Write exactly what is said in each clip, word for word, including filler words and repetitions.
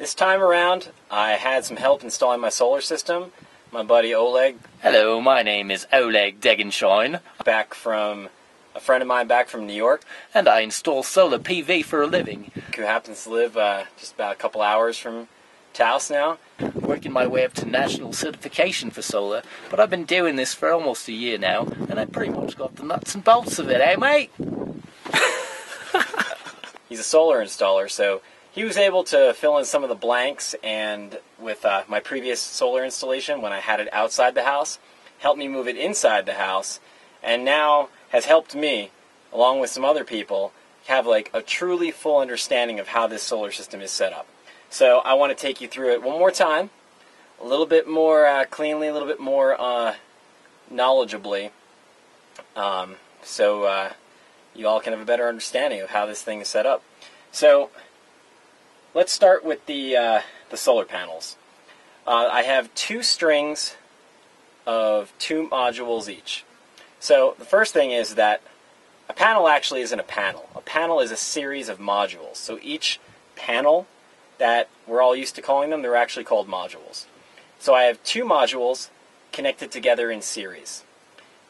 This time around, I had some help installing my solar system. My buddy Oleg. Hello, my name is Oleg Degenschein. Back from, a friend of mine back from New York. And I install solar P V for a living. Who happens to live uh, just about a couple hours from Taos now. I'm working my way up to national certification for solar, but I've been doing this for almost a year now, and I pretty much got the nuts and bolts of it, eh, mate? He's a solar installer, so he was able to fill in some of the blanks, and with uh, my previous solar installation, when I had it outside the house, helped me move it inside the house, and now has helped me, along with some other people, have like a truly full understanding of how this solar system is set up. So I want to take you through it one more time, a little bit more uh, cleanly, a little bit more uh, knowledgeably, um, so uh, you all can have a better understanding of how this thing is set up. So let's start with the, uh, the solar panels. Uh, I have two strings of two modules each. So the first thing is that a panel actually isn't a panel. A panel is a series of modules. So each panel that we're all used to calling them, they're actually called modules. So I have two modules connected together in series.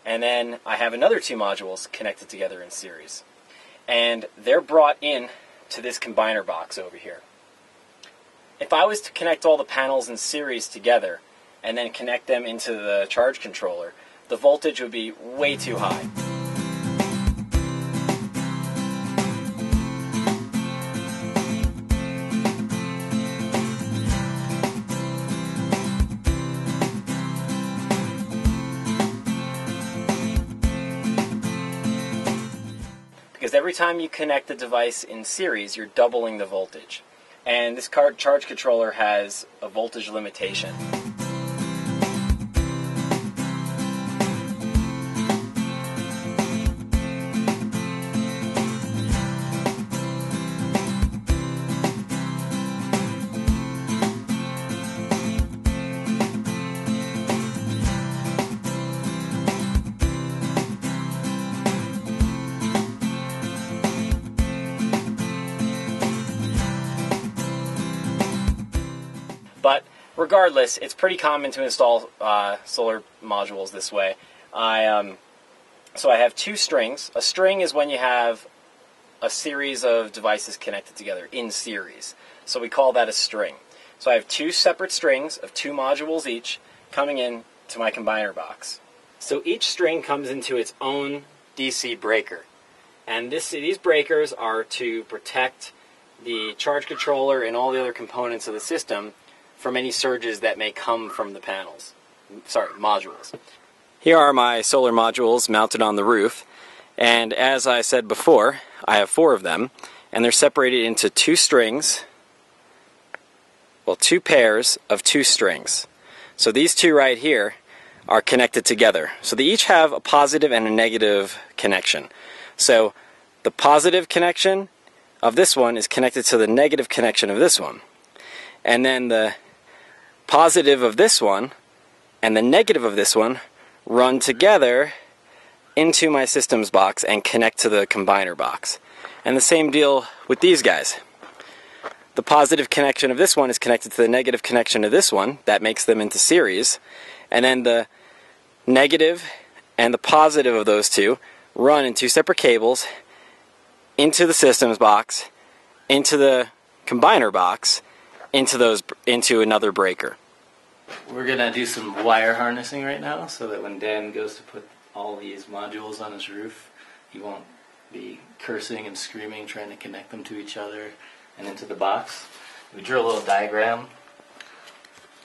And then I have another two modules connected together in series. And they're brought in to this combiner box over here. If I was to connect all the panels in series together and then connect them into the charge controller, the voltage would be way too high. Because every time you connect a device in series, you're doubling the voltage. And this card charge controller has a voltage limitation. But regardless, it's pretty common to install uh, solar modules this way. I, um, so I have two strings. A string is when you have a series of devices connected together in series. So we call that a string. So I have two separate strings of two modules each coming in to my combiner box. So each string comes into its own D C breaker. And this, these breakers are to protect the charge controller and all the other components of the system from any surges that may come from the panels, sorry, modules. Here are my solar modules mounted on the roof, and as I said before, I have four of them, and they're separated into two strings, well, two pairs of two strings. So these two right here are connected together. So they each have a positive and a negative connection. So the positive connection of this one is connected to the negative connection of this one, and then the positive of this one and the negative of this one run together into my systems box and connect to the combiner box. And the same deal with these guys. The positive connection of this one is connected to the negative connection of this one. That makes them into series. And then the negative and the positive of those two run in two separate cables into the systems box, into the combiner box, into those into another breaker. We're gonna do some wire harnessing right now so that when Dan goes to put all these modules on his roof, he won't be cursing and screaming trying to connect them to each other and into the box. We drew a little diagram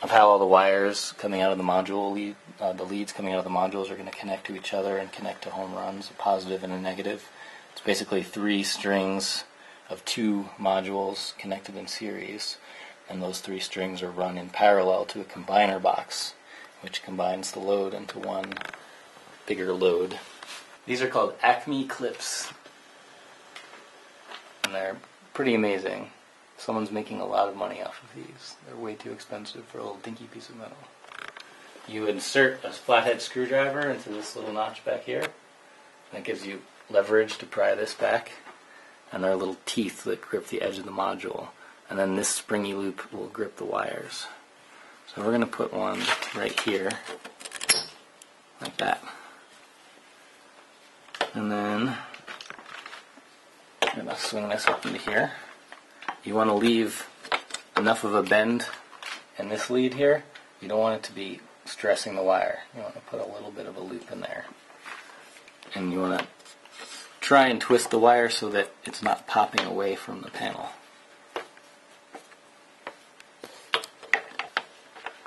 of how all the wires coming out of the module lead, uh, the leads coming out of the modules are going to connect to each other and connect to home runs, a positive and a negative. It's basically three strings of two modules connected in series. And those three strings are run in parallel to a combiner box, which combines the load into one bigger load. These are called Acme clips, and they're pretty amazing. Someone's making a lot of money off of these. They're way too expensive for a little dinky piece of metal. You insert a flathead screwdriver into this little notch back here, and that gives you leverage to pry this back, and there are little teeth that grip the edge of the module. and then this springy loop will grip the wires. So we're going to put one right here, like that. And then I'm going to swing this up into here. You want to leave enough of a bend in this lead here. You don't want it to be stressing the wire. You want to put a little bit of a loop in there. And you want to try and twist the wire so that it's not popping away from the panel.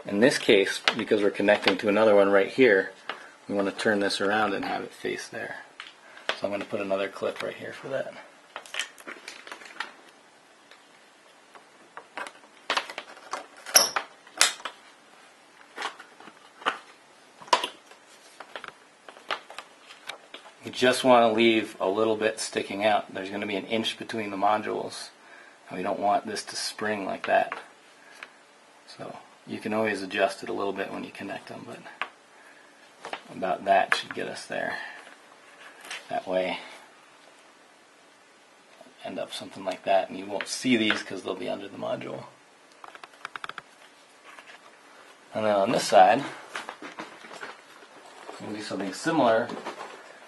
In this case, because we're connecting to another one right here, we want to turn this around and have it face there. So I'm going to put another clip right here for that. You just want to leave a little bit sticking out. There's going to be an inch between the modules, and we don't want this to spring like that. So you can always adjust it a little bit when you connect them, but about that should get us there. That way, end up something like that, and you won't see these because they'll be under the module. And then on this side, we'll do something similar,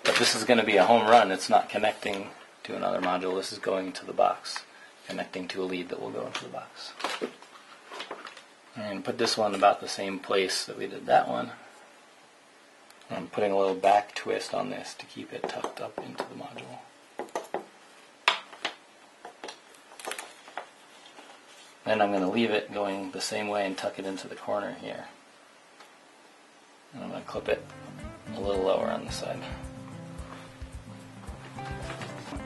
but this is going to be a home run. It's not connecting to another module. This is going to the box, connecting to a lead that will go into the box. And put this one about the same place that we did that one. I'm putting a little back twist on this to keep it tucked up into the module. Then I'm going to leave it going the same way and tuck it into the corner here. And I'm going to clip it a little lower on the side.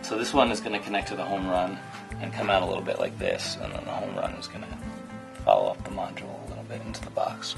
So this one is going to connect to the home run and come out a little bit like this, and then the home run is going to follow up the module a little bit into the box.